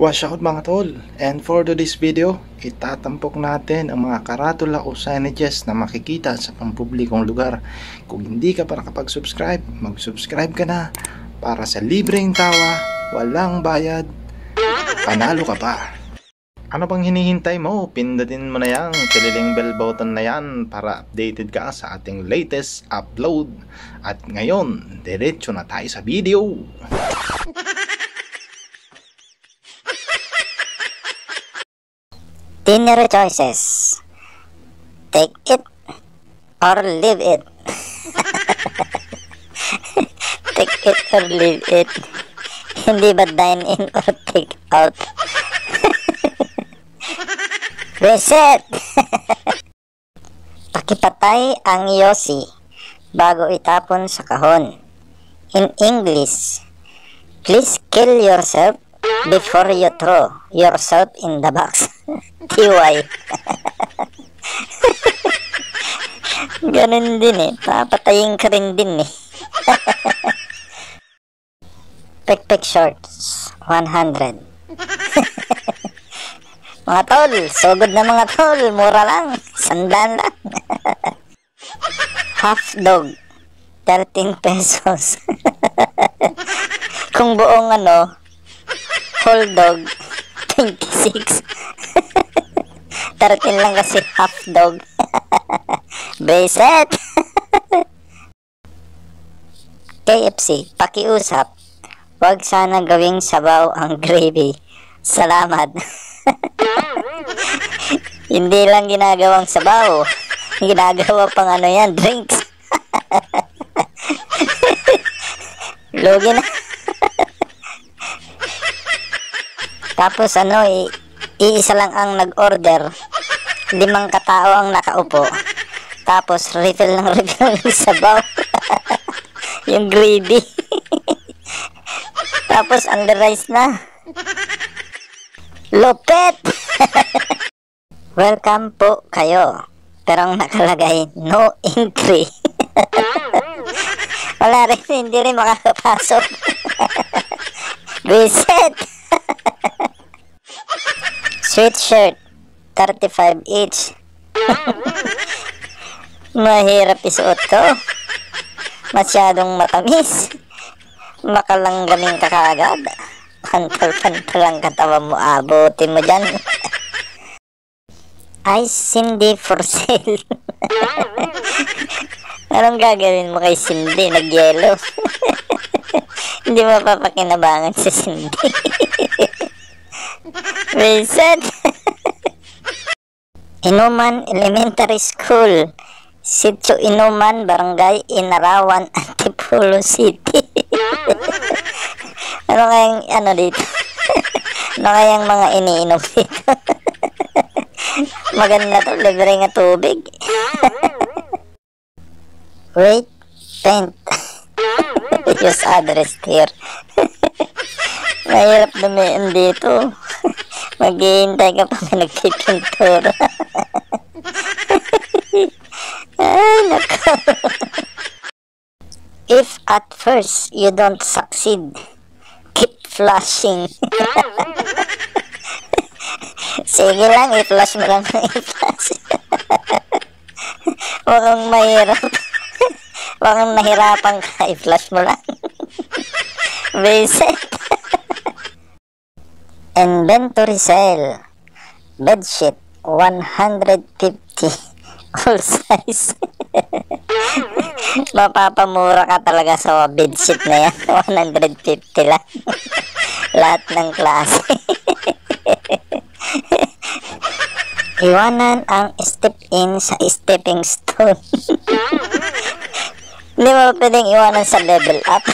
Watch out mga tol, and for today's video, itatampok natin ang mga karatula o signages na makikita sa pampublikong lugar. Kung hindi ka pa nakapag-subscribe, mag-subscribe ka na para sa libreng tawa, walang bayad, panalo ka pa. Ano pang hinihintay mo? Pindutin mo na yan, tililing bell button na yan para updated ka sa ating latest upload. At ngayon, diretso na tayo sa video. Dinner choices. Take it or leave it. Take it or leave it. Hindi ba dine in or take out? Reset! Pakipatay ang yosi bago itapon sa kahon. In English, please kill yourself before you throw yourself in the box. TY. Ganun din eh. Papatayin ka rin din eh. Pek-pek shorts. 100. Mga tol. Sugod na mga tol. Mura lang. Sandaan lang. Half dog. 13 pesos. Kung buong ano, whole dog, 26. 13 lang kasi half dog. Bracelet. KFC, pakiusap. Huwag sana gawing sabaw ang gravy. Salamat. Hindi lang ginagawang sabaw. Ginagawa pang ano yan, drinks. Logi na. Tapos ano, iisa lang ang nag-order. 5 katao ang nakaupo. Tapos refill ng sabaw. Yung greedy. Tapos underrice na. Lupet! Welcome po kayo. Pero ang nakalagay, no entry. Wala rin, hindi rin makakapasok. Reset! Sweatshirt, 35 each. Mahirap isuot to. Masyadong matamis. Makalangganin ka kaagad. Pantal-pantal ang katawa mo. Abutin mo dyan. Ice Cindy for sale. Anong gagawin mo kay Cindy? Nag-yellow. Hindi mapapakinabangan si Cindy. Reset. Inuman Elementary School, Sitio Inuman, Barangay Inarawan, Antipolo City. Ano kayang ano dito? Ano kayang mga iniinom dito? Maganda to, libre nga tubig. Wait, paint. Use address here. Mahirap dumiin dito. Maghihintay ka pa na nagpipintura. Ay, nako. If at first you don't succeed, keep flushing. Sige lang, i-flush mo lang ng i-flush. Huwag kang mahirap. Huwag kang nahirapan ka, i-flush mo lang. Basic. Inventory sale. Bedsheet, 150. All size. Mapapamura ka talaga sa bedsheet na yan. 150 lang. Lahat ng klase. Iwanan ang step-in sa stepping stone. Hindi mo pwedeng iwanan sa level up.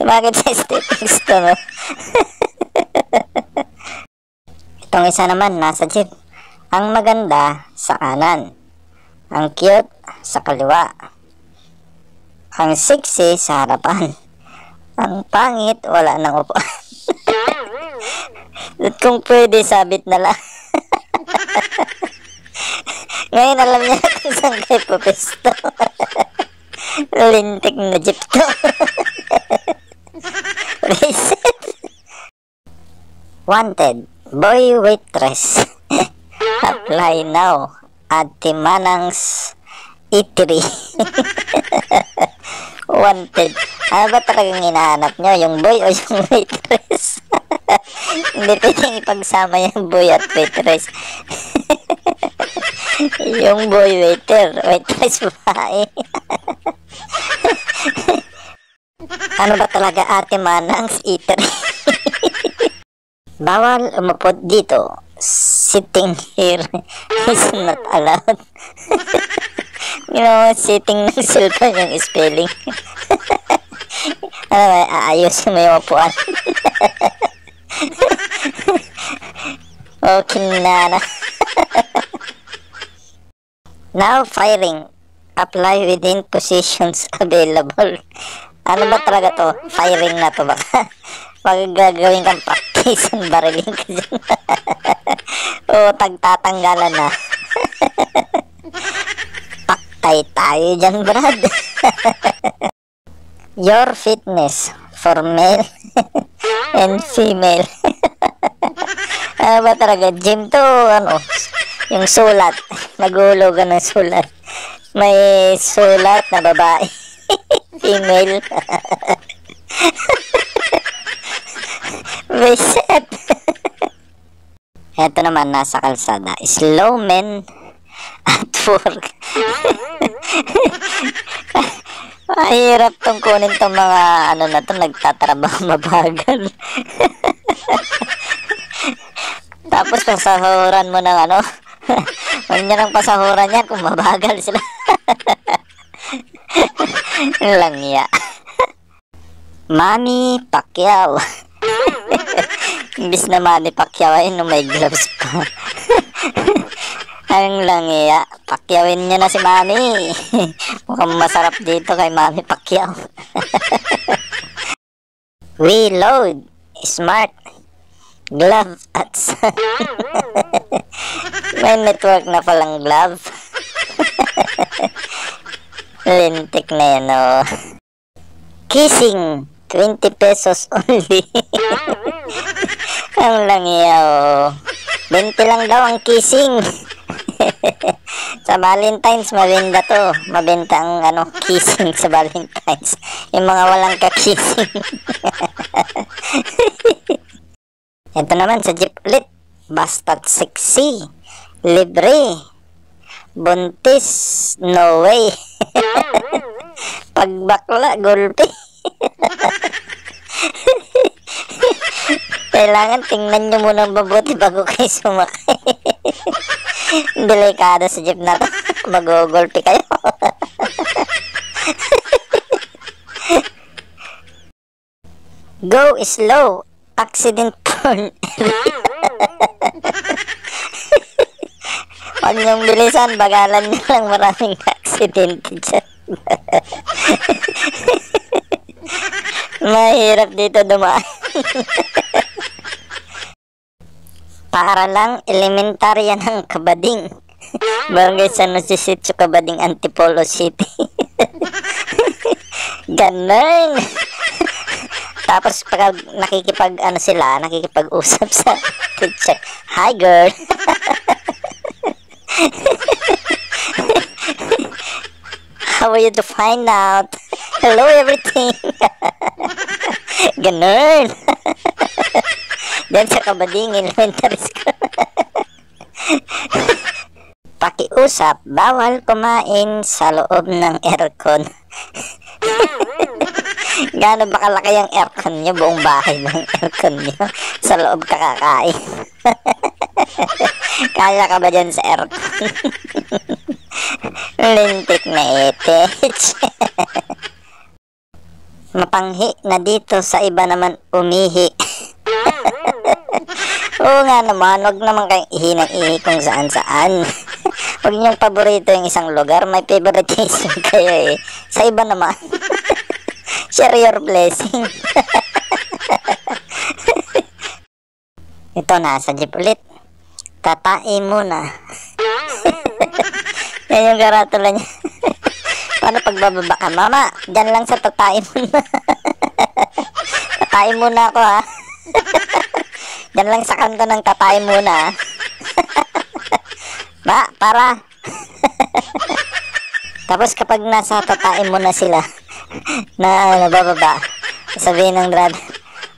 Bakit sa stepping stone? Itong isa naman, nasa jeep. Ang maganda, sa kanan. Ang cute, sa kaliwa. Ang sexy, sa harapan. Ang pangit, wala nang upuan. At kung pwede, sabit na lang. Ngayon, alam niya kung saan kayo pupesto. Lintik na jeep to. Reset. Wanted, boy waitress. Apply now at Timanang's Eatery. Wanted. Ano ba talagang hinahanap nyo? Yung boy o yung waitress? Hindi pwedeng ipagsama yung boy at waitress. Yung boy waiter, waitress babae. Ano ba talaga Ate Manang's Eatery? Bawal umupot dito. Sitting here is not allowed. You know, sitting ng cellphone yung spelling. Ano ba, aayusin mo yung upuan. Okay na. Now firing. Apply within positions available. Ano ba talaga to? Firing na to baka. Pag gagawin kang practice, barilin ka dyan. O, tagtatanggalan na. Paktay tayo dyan, Brad. Your fitness for male and female. Ano ba talaga? Gym to, ano? Yung sulat. Nagulugan ng sulat. May sulat na babae. Female. Reset. Ito naman, nasa kalsada. Slow men at work. Mahirap tong kunin tong mga ano na to, nagtatrabaho mabagal. Tapos pasahuran mo ng ano. Huwag niya nang pasahuran yan kung mabagal sila. Langya. Mami Pacquiao. Imbis na Mami Pacquiao ay no, may gloves pa. Ang langya. Pacquiaoin niya na si Mami. Mukhang masarap dito kay Mami Pacquiao. Reload. Smart. Glove at sun. May network na palang glove. Lintik na yan, oh. Kissing, 20 pesos only. Ang langya, oh. 20 lang daw ang kissing. Sa Valentine's, mabenta to. Mabenta ang ano, kissing sa Valentine's. Yung mga walang kakissing. Ito naman sa jeep ulit. Basta't sexy. Libre. Buntis, no way. Pagbakla, gulpi. Kailangan tingnan nyo muna mabuti bago kayo sumakay. Delikado sa jeep na to. Magugulpi kayo. Go slow. Accident prone. Pag niyong bilisan, bagalan niyo lang, maraming accident dyan. Mahirap dito dumaan. Para lang elementarya ng Kabading. Barangay Sitio Kabading, Antipolo City. Ganun. Tapos pag nakikipag-usap sa teacher. Hi girl. How are you to find out? Hello everything. Ganun. Diyan sa Kabading Elementary School. Pakiusap, bawal kumain sa loob ng aircon. Gaano ba kalaki ang aircon niyo? Buong bahay ng aircon niyo. Sa loob kakakain. Kaya ka ba dyan sa aircon? Lintik na etich. Mapanghi na dito, sa iba naman umihi. Oo nga naman, huwag naman kayong ihi ng ihi kung saan-saan. Huwag niyong paborito yung isang lugar, may favoritism kayo eh. Sa iba naman. Share your blessing. Ito na, sa jeep ulit. Tatain muna. Yan yung karatula niya. Paano pagbababa ka? Mama, dyan lang sa tatain muna. Tatain muna ako ha. Diyan lang sa kanto ng tatay muna. Ba, para. Tapos kapag nasa tatay mo na sila, na ano, bababa, sabihin ng driver,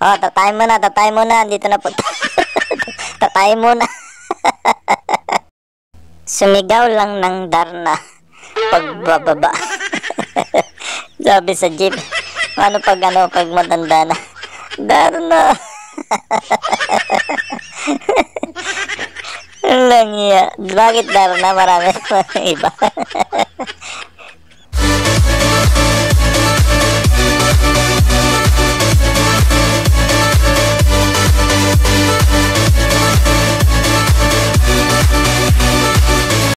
oh, tatay mo na, dito na po tatay mo na. Sumigaw lang ng Darna pagbababa. Sabi sa jeep, ano, pag matanda na, Darna. Lang iya, bakit Darna marami iba?